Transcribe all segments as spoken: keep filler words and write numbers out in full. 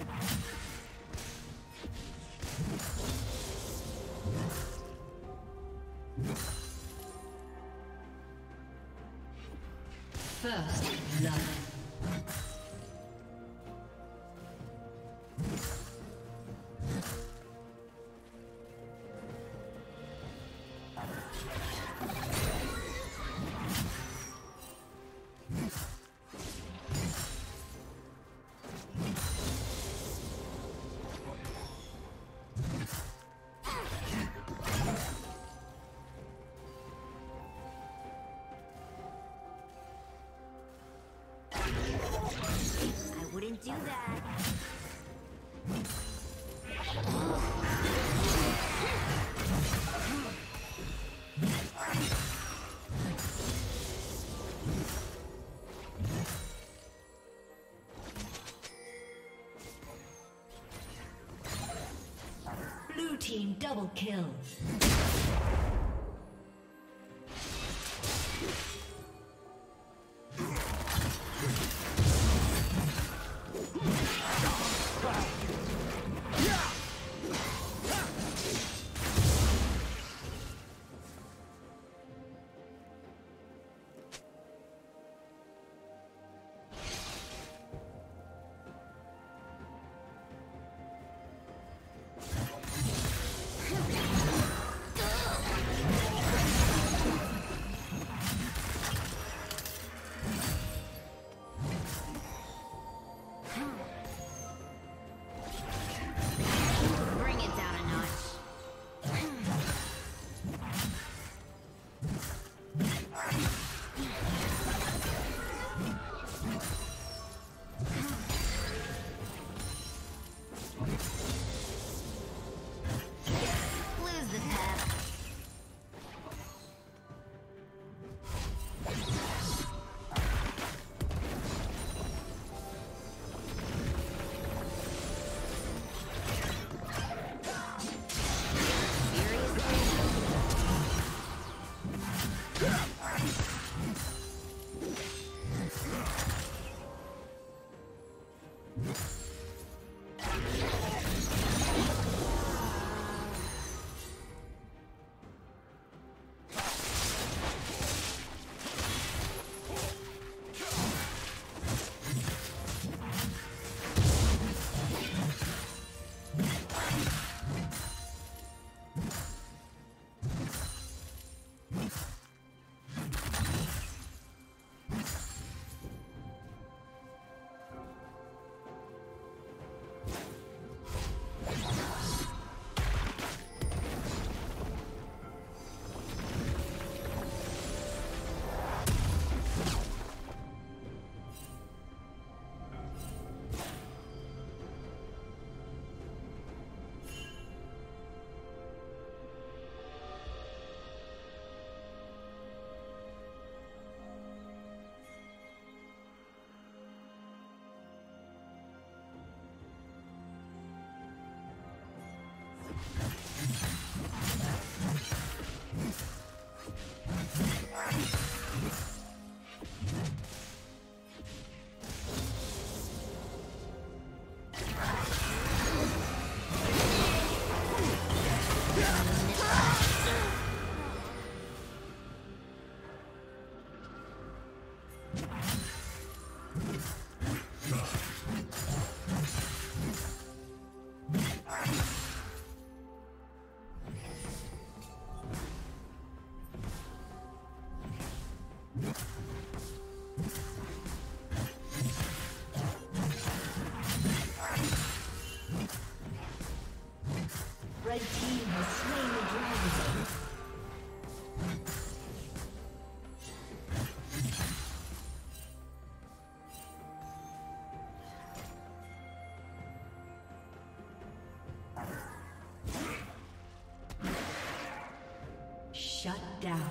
First love. Do that. Blue team double kill. Shut down.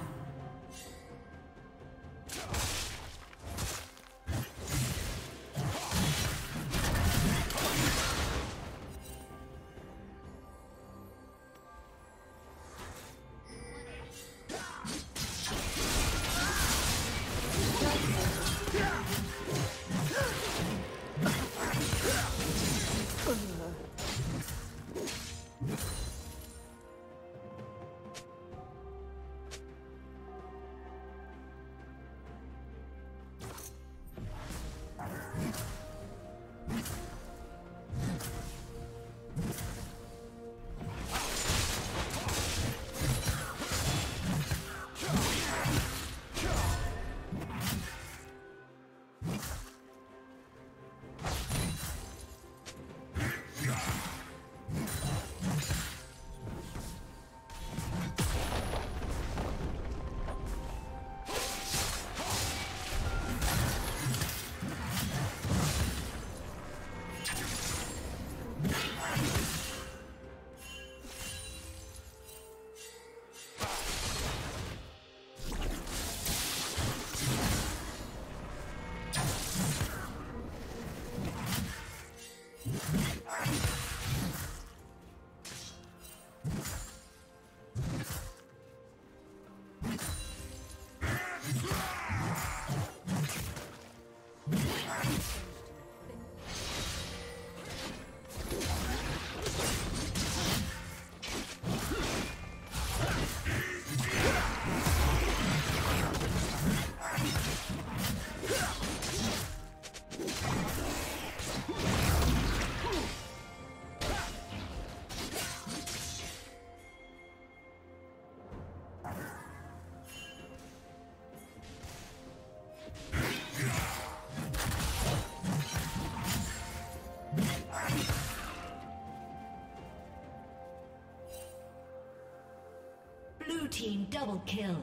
Team double kill.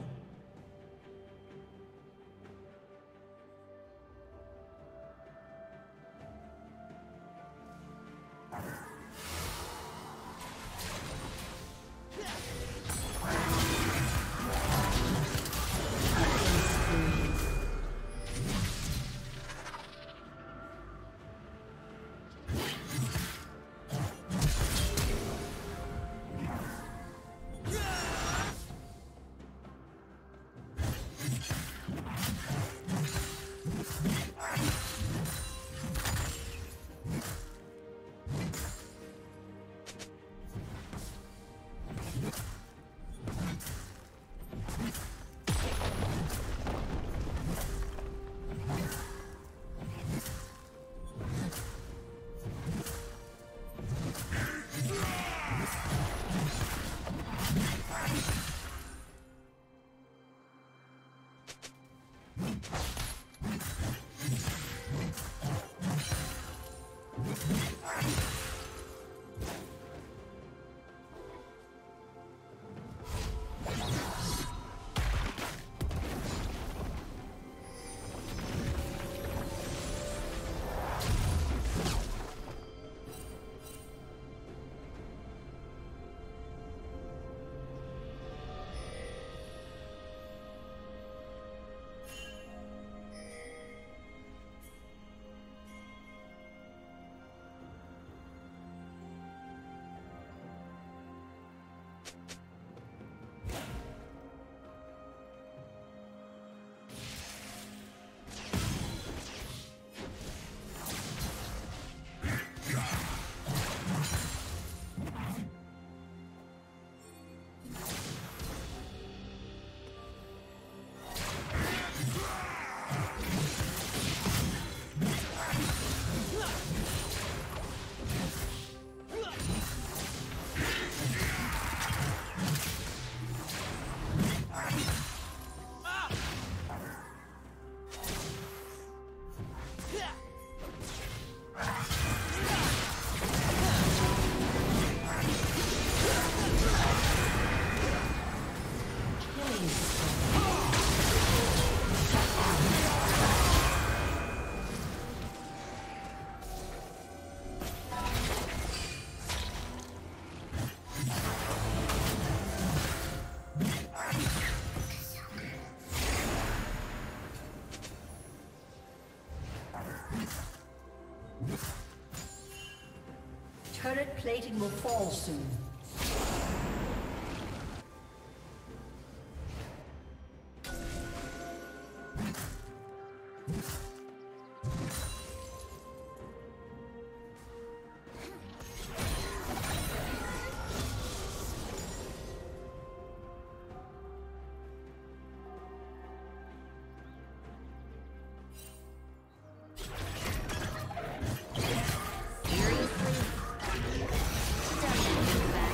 Turret plating will fall soon. Thank you.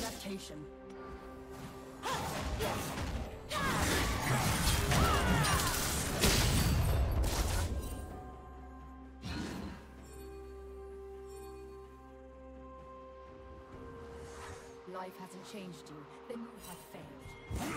Adaptation. Life hasn't changed you, then you have failed.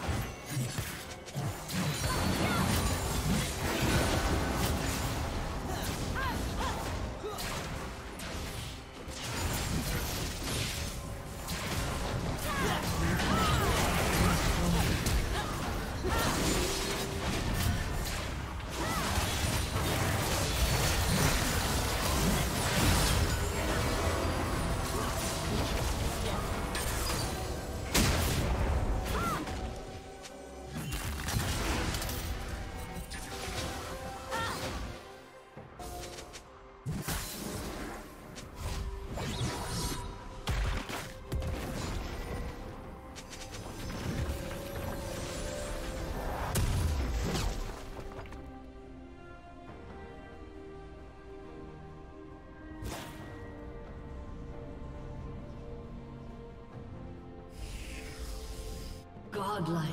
Godlike.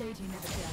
Lady never did.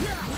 Yeah!